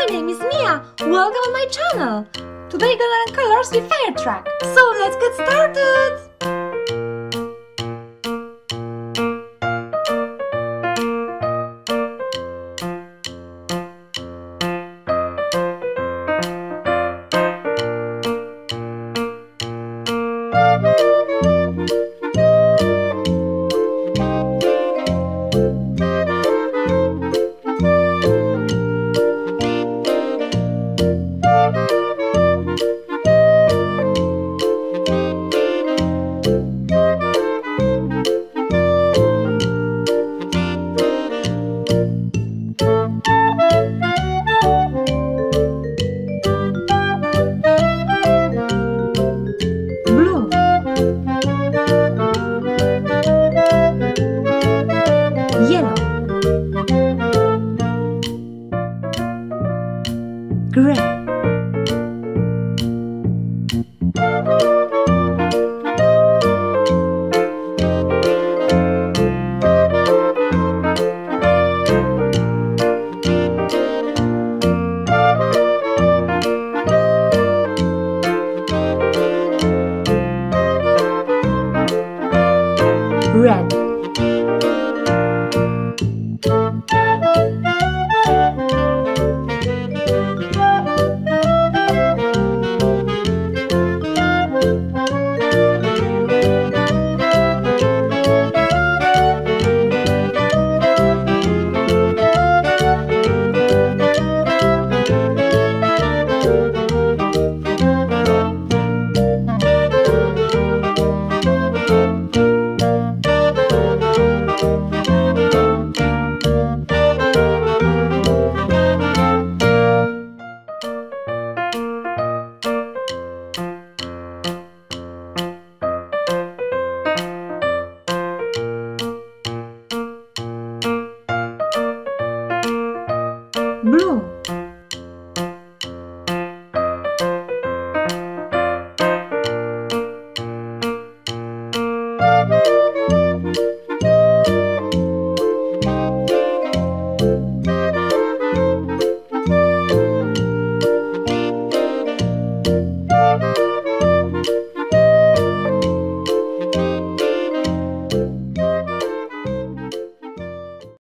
My name is Mia, welcome on my channel! Today gonna learn colors with Firetruck, so let's get started! Great.